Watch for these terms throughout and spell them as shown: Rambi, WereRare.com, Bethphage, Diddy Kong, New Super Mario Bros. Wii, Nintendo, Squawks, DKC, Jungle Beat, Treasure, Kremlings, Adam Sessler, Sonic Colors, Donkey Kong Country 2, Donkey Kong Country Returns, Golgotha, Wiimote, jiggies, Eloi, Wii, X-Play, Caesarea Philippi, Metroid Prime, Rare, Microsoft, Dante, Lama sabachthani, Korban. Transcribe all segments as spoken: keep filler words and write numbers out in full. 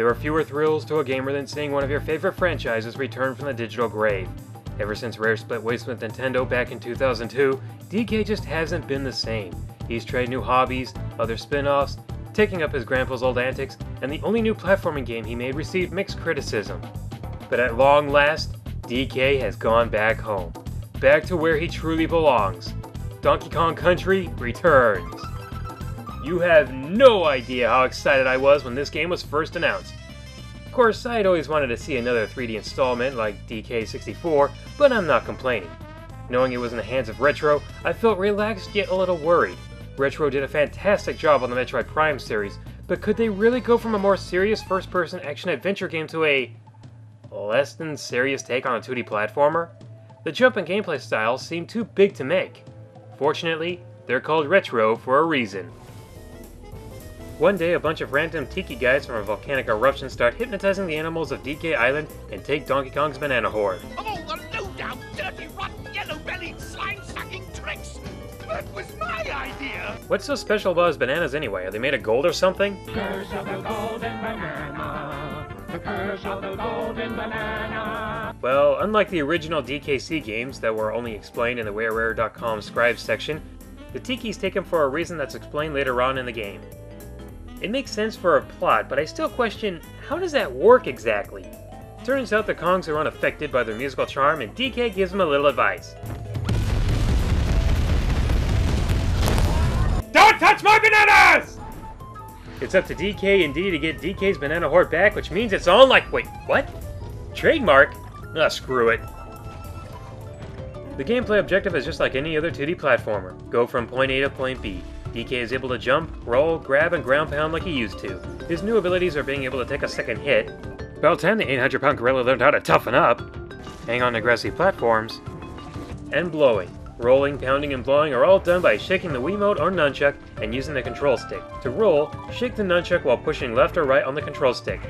There are fewer thrills to a gamer than seeing one of your favorite franchises return from the digital grave. Ever since Rare split ways with Nintendo back in two thousand two, D K just hasn't been the same. He's tried new hobbies, other spin-offs, taking up his grandpa's old antics, and the only new platforming game he made received mixed criticism. But at long last, D K has gone back home, back to where he truly belongs. Donkey Kong Country Returns. You have no idea how excited I was when this game was first announced. Of course, I had always wanted to see another three D installment like D K sixty-four, but I'm not complaining. Knowing it was in the hands of Retro, I felt relaxed yet a little worried. Retro did a fantastic job on the Metroid Prime series, but could they really go from a more serious first-person action-adventure game to a less than serious take on a two D platformer? The jump in gameplay styles seemed too big to make. Fortunately, they're called Retro for a reason. One day, a bunch of random tiki guys from a volcanic eruption start hypnotizing the animals of D K Island and take Donkey Kong's banana horde. Of all the low-down, dirty, rotten, yellow-bellied, slime-sucking tricks! That was my idea! What's so special about his bananas anyway? Are they made of gold or something? Curse of the golden banana. The curse of the golden banana. Well, unlike the original D K C games that were only explained in the Were Rare dot com scribes section, the tikis take him for a reason that's explained later on in the game. It makes sense for a plot, but I still question, how does that work exactly? Turns out the Kongs are unaffected by their musical charm, and D K gives them a little advice. Don't touch my bananas! It's up to D K and Diddy to get D K's banana horde back, which means it's on like, wait, what? Trademark? Ah, screw it. The gameplay objective is just like any other two D platformer. Go from point A to point B. D K is able to jump, roll, grab, and ground pound like he used to. His new abilities are being able to take a second hit. About time the eight hundred pound gorilla learned how to toughen up, hang on to grassy platforms, and blowing. Rolling, pounding, and blowing are all done by shaking the Wiimote or nunchuck and using the control stick. To roll, shake the nunchuck while pushing left or right on the control stick.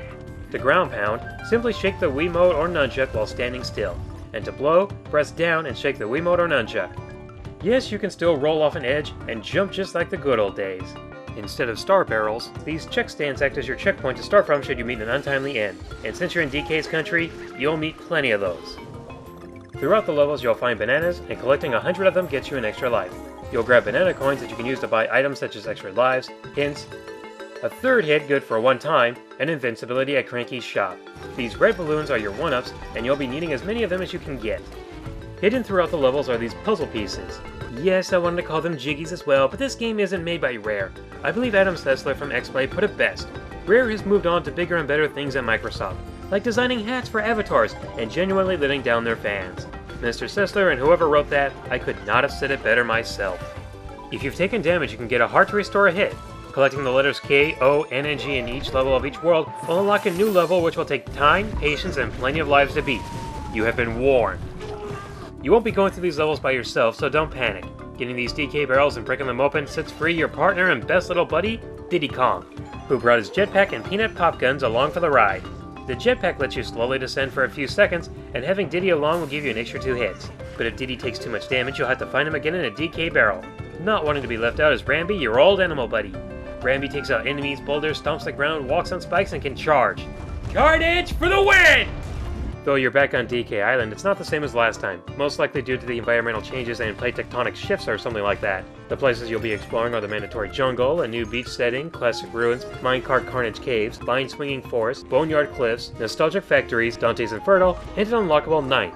To ground pound, simply shake the Wiimote or nunchuck while standing still. And to blow, press down and shake the Wiimote or nunchuck. Yes, you can still roll off an edge and jump just like the good old days. Instead of star barrels, these check stands act as your checkpoint to start from should you meet an untimely end, and since you're in D K's country, you'll meet plenty of those. Throughout the levels you'll find bananas, and collecting a hundred of them gets you an extra life. You'll grab banana coins that you can use to buy items such as extra lives, hints, a third hit good for one time, and invincibility at Cranky's shop. These red balloons are your one-ups, and you'll be needing as many of them as you can get. Hidden throughout the levels are these puzzle pieces. Yes, I wanted to call them jiggies as well, but this game isn't made by Rare. I believe Adam Sessler from X-Play put it best. Rare has moved on to bigger and better things at Microsoft, like designing hats for avatars and genuinely letting down their fans. Mister Sessler and whoever wrote that, I could not have said it better myself. If you've taken damage, you can get a heart to restore a hit. Collecting the letters K, O, N, and G in each level of each world will unlock a new level which will take time, patience, and plenty of lives to beat. You have been warned. You won't be going through these levels by yourself, so don't panic. Getting these D K barrels and breaking them open sets free your partner and best little buddy, Diddy Kong, who brought his jetpack and peanut pop guns along for the ride. The jetpack lets you slowly descend for a few seconds, and having Diddy along will give you an extra two hits. But if Diddy takes too much damage, you'll have to find him again in a D K barrel. Not wanting to be left out is Rambi, your old animal buddy. Rambi takes out enemies, boulders, stomps the ground, walks on spikes, and can charge. Carnage for the win! Though you're back on D K Island, it's not the same as last time, most likely due to the environmental changes and plate tectonic shifts or something like that. The places you'll be exploring are the mandatory jungle, a new beach setting, classic ruins, minecart carnage caves, vine swinging forests, boneyard cliffs, nostalgic factories, Dante's Inferno, and an unlockable ninth.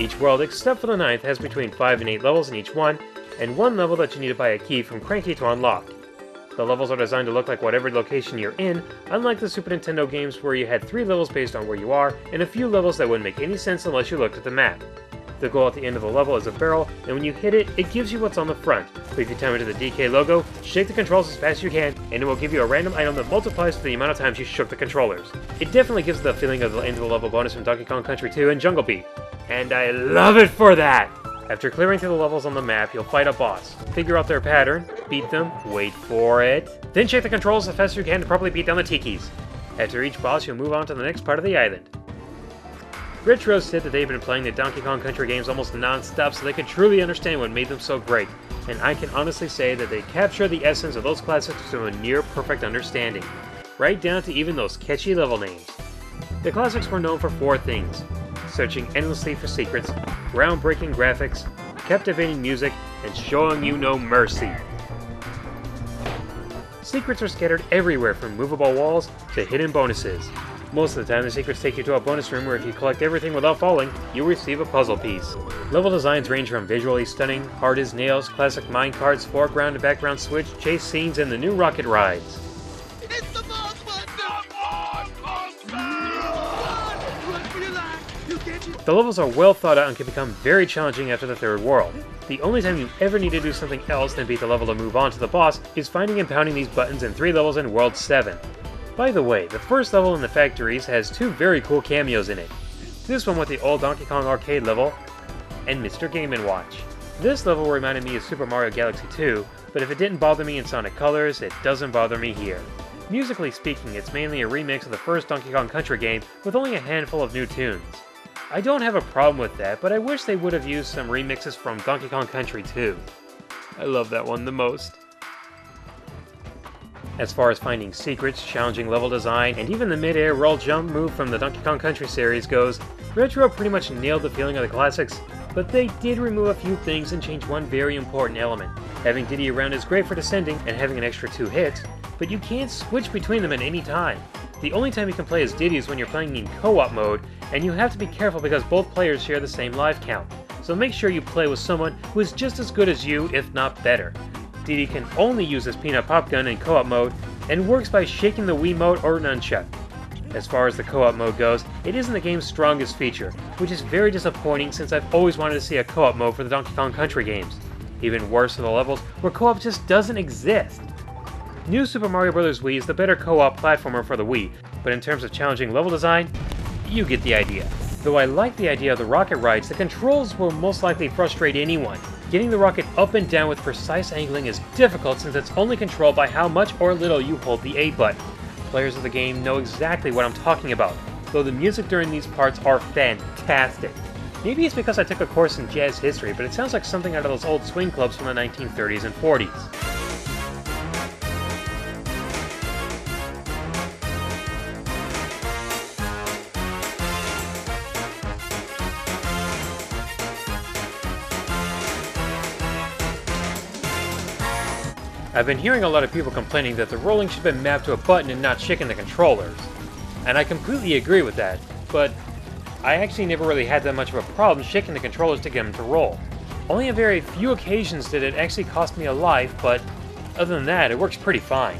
Each world except for the ninth has between five and eight levels in each one, and one level that you need to buy a key from Cranky to unlock. The levels are designed to look like whatever location you're in, unlike the Super Nintendo games where you had three levels based on where you are, and a few levels that wouldn't make any sense unless you looked at the map. The goal at the end of a level is a barrel, and when you hit it, it gives you what's on the front. Leave your timer to the D K logo, shake the controls as fast as you can, and it will give you a random item that multiplies to the amount of times you shook the controllers. It definitely gives the feeling of the end of the level bonus from Donkey Kong Country two and Jungle Beat. And I love it for that! After clearing through the levels on the map, you'll fight a boss, figure out their pattern, beat them, wait for it, then shake the controls as fast as you can to properly beat down the tikis. After each boss, you'll move on to the next part of the island. Retro said that they've been playing the Donkey Kong Country games almost non-stop so they could truly understand what made them so great, and I can honestly say that they capture the essence of those classics to a near-perfect understanding. right down to even those catchy level names. The classics were known for four things: searching endlessly for secrets, groundbreaking graphics, captivating music, and showing you no mercy. Secrets are scattered everywhere, from movable walls to hidden bonuses. Most of the time, the secrets take you to a bonus room where, if you collect everything without falling, you'll receive a puzzle piece. Level designs range from visually stunning, hard as nails, classic mine carts, foreground to background switch, chase scenes, and the new rocket rides. The levels are well thought out and can become very challenging after the third world. The only time you ever need to do something else than beat the level to move on to the boss is finding and pounding these buttons in three levels in World seven. By the way, the first level in the factories has two very cool cameos in it. This one with the old Donkey Kong arcade level, and Mister Game and Watch. This level reminded me of Super Mario Galaxy two, but if it didn't bother me in Sonic Colors, it doesn't bother me here. Musically speaking, it's mainly a remix of the first Donkey Kong Country game with only a handful of new tunes. I don't have a problem with that, but I wish they would have used some remixes from Donkey Kong Country two. I love that one the most. As far as finding secrets, challenging level design, and even the mid-air roll jump move from the Donkey Kong Country series goes, Retro pretty much nailed the feeling of the classics, but they did remove a few things and change one very important element. Having Diddy around is great for descending and having an extra two hits, but you can't switch between them at any time. The only time you can play as Diddy is when you're playing in co-op mode, and you have to be careful because both players share the same life count. So make sure you play with someone who is just as good as you, if not better. Diddy can only use his peanut pop gun in co-op mode, and works by shaking the Wiimote or nunchuck. As far as the co-op mode goes, it isn't the game's strongest feature, which is very disappointing since I've always wanted to see a co-op mode for the Donkey Kong Country games. Even worse are the levels where co-op just doesn't exist. New Super Mario Bros. Wii is the better co-op platformer for the Wii, but in terms of challenging level design, you get the idea. Though I like the idea of the rocket rides, the controls will most likely frustrate anyone. Getting the rocket up and down with precise angling is difficult since it's only controlled by how much or little you hold the A button. Players of the game know exactly what I'm talking about, though the music during these parts are fantastic. Maybe it's because I took a course in jazz history, but it sounds like something out of those old swing clubs from the nineteen thirties and forties. I've been hearing a lot of people complaining that the rolling should have been mapped to a button and not shaking the controllers. And I completely agree with that, but I actually never really had that much of a problem shaking the controllers to get them to roll. Only on very few occasions did it actually cost me a life, but other than that, it works pretty fine.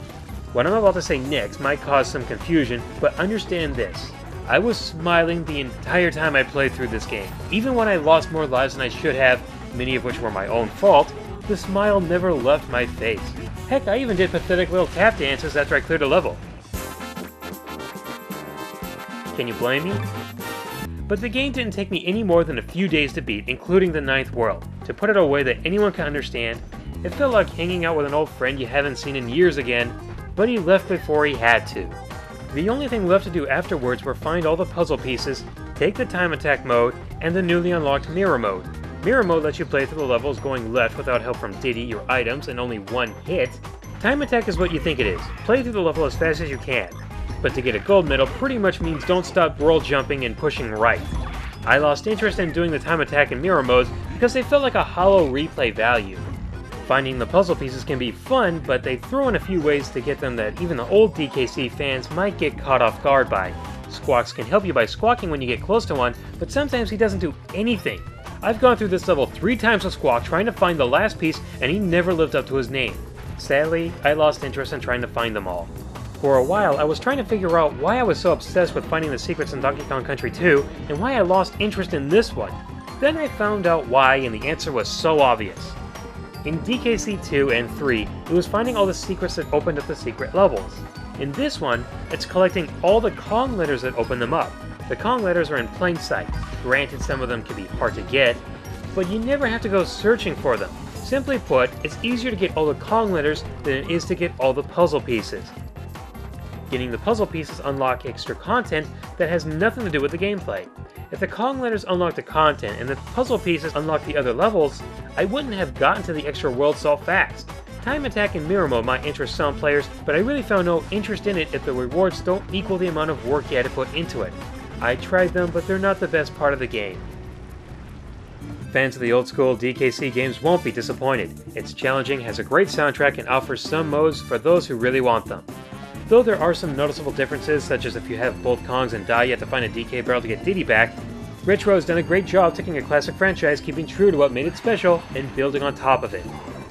What I'm about to say next might cause some confusion, but understand this. I was smiling the entire time I played through this game. Even when I lost more lives than I should have, many of which were my own fault, the smile never left my face. Heck, I even did pathetic little tap dances after I cleared a level. Can you blame me? But the game didn't take me any more than a few days to beat, including the ninth world. To put it in a way that anyone can understand, it felt like hanging out with an old friend you haven't seen in years again, but he left before he had to. The only thing left to do afterwards were find all the puzzle pieces, take the time attack mode, and the newly unlocked mirror mode. Mirror mode lets you play through the levels going left without help from Diddy, your items, and only one hit. Time attack is what you think it is. Play through the level as fast as you can. But to get a gold medal pretty much means don't stop whirl jumping and pushing right. I lost interest in doing the time attack and mirror modes because they felt like a hollow replay value. Finding the puzzle pieces can be fun, but they throw in a few ways to get them that even the old D K C fans might get caught off guard by. Squawks can help you by squawking when you get close to one, but sometimes he doesn't do anything. I've gone through this level three times with Squawk trying to find the last piece, and he never lived up to his name. Sadly, I lost interest in trying to find them all. For a while, I was trying to figure out why I was so obsessed with finding the secrets in Donkey Kong Country two, and why I lost interest in this one. Then I found out why, and the answer was so obvious. In D K C two and three, it was finding all the secrets that opened up the secret levels. In this one, it's collecting all the Kong letters that open them up. The Kong letters are in plain sight. Granted, some of them can be hard to get, but you never have to go searching for them. Simply put, it's easier to get all the Kong letters than it is to get all the puzzle pieces. Getting the puzzle pieces unlock extra content that has nothing to do with the gameplay. If the Kong letters unlock the content and the puzzle pieces unlock the other levels, I wouldn't have gotten to the extra world so fast. Time Attack and Mirror Mode might interest some players, but I really found no interest in it if the rewards don't equal the amount of work you had to put into it. I tried them, but they're not the best part of the game. Fans of the old school D K C games won't be disappointed. It's challenging, has a great soundtrack, and offers some modes for those who really want them. Though there are some noticeable differences, such as if you have both Kongs and die, you have to find a D K barrel to get Diddy back, Retro has done a great job taking a classic franchise, keeping true to what made it special, and building on top of it.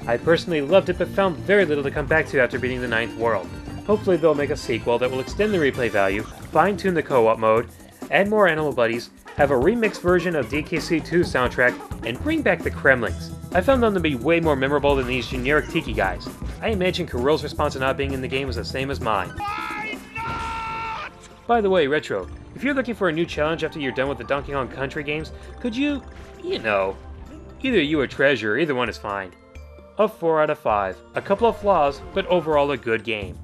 I personally loved it, but found very little to come back to after beating the ninth world. Hopefully they'll make a sequel that will extend the replay value, fine-tune the co-op mode, add more animal buddies, have a remixed version of D K C two soundtrack, and bring back the Kremlings. I found them to be way more memorable than these generic tiki guys. I imagine Kirill's response to not being in the game was the same as mine. Why not? By the way, Retro, if you're looking for a new challenge after you're done with the Donkey Kong Country games, could you, you know, either you or Treasure, either one is fine. A four out of five, a couple of flaws, but overall a good game.